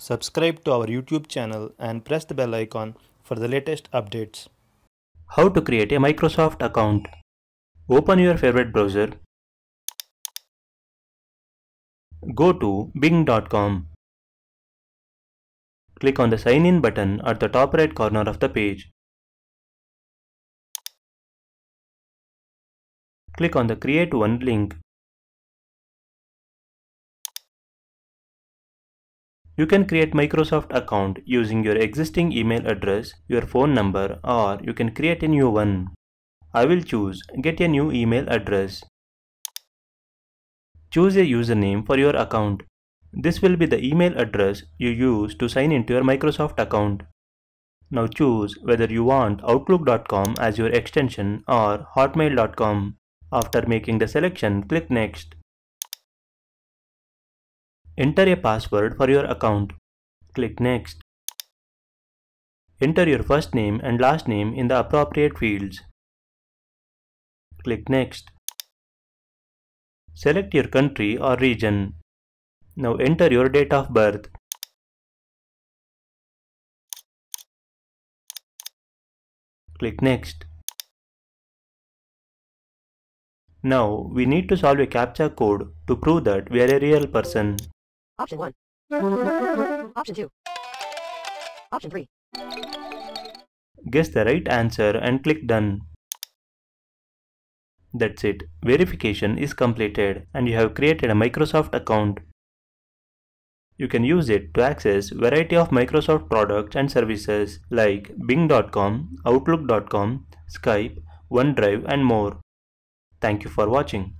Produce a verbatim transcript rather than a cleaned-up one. Subscribe to our YouTube channel and press the bell icon for the latest updates. How to create a Microsoft account. Open your favorite browser. Go to Bing dot com. Click on the sign in button at the top right corner of the page. Click on the Create One link. You can create Microsoft account using your existing email address, your phone number, or you can create a new one. I will choose Get a New Email Address. Choose a username for your account. This will be the email address you use to sign into your Microsoft account. Now choose whether you want Outlook dot com as your extension or Hotmail dot com. After making the selection, click Next. Enter a password for your account. Click Next. Enter your first name and last name in the appropriate fields. Click Next. Select your country or region. Now enter your date of birth. Click Next. Now we need to solve a CAPTCHA code to prove that we are a real person. Option one. Option two. Option three. Guess the right answer and click Done. That's it. Verification is completed and you have created a Microsoft account. You can use it to access variety of Microsoft products and services like Bing dot com, Outlook dot com, Skype, OneDrive and more. Thank you for watching.